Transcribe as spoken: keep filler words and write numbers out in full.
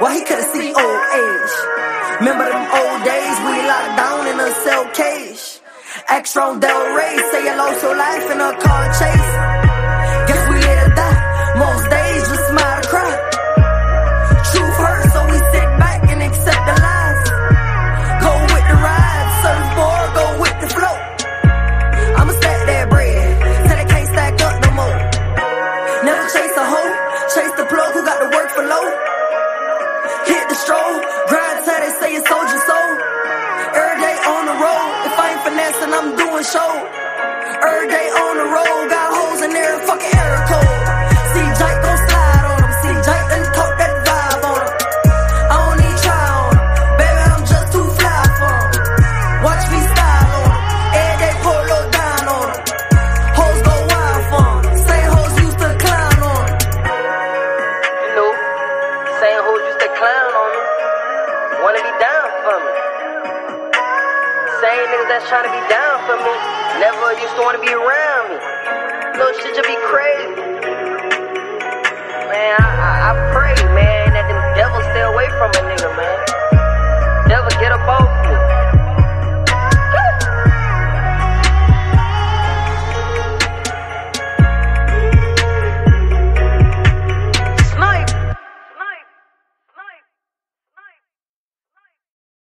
Why he couldn't see old age? Remember them old days, we locked down in a cell cage. Extra on Del Rey, say you lost your life in a car chase. Guess we let it die, most days just smile and cry. Truth hurts, so we sit back and accept the lies. Go with the ride, surfboard, go with the flow. I'ma stack that bread, till they can't stack up no more. Never chase a hoe, chase the plug who got to work for low. Hit the stroll, grind till they say it's soldier soul. Every day on the road, if I ain't finessing, I'm doing show. Every day on the road, got hoes in there, fucking air cold. See, Jake gon' slide on him. See, Jake done talk that vibe on him. I don't need trial on him. Baby, I'm just too fly for him. Watch me style on him. Every day pour a little dime on him. Hoes go wild for him. Same hoes used to clown on him. You know, same hoes used to clown on him. Wanna be down for me. Same niggas that's tryna be down for me never used to wanna be around me. Little shit just be crazy. Man, I, I, I pray, man, that them devils stay away from a nigga, man. Devil get up off.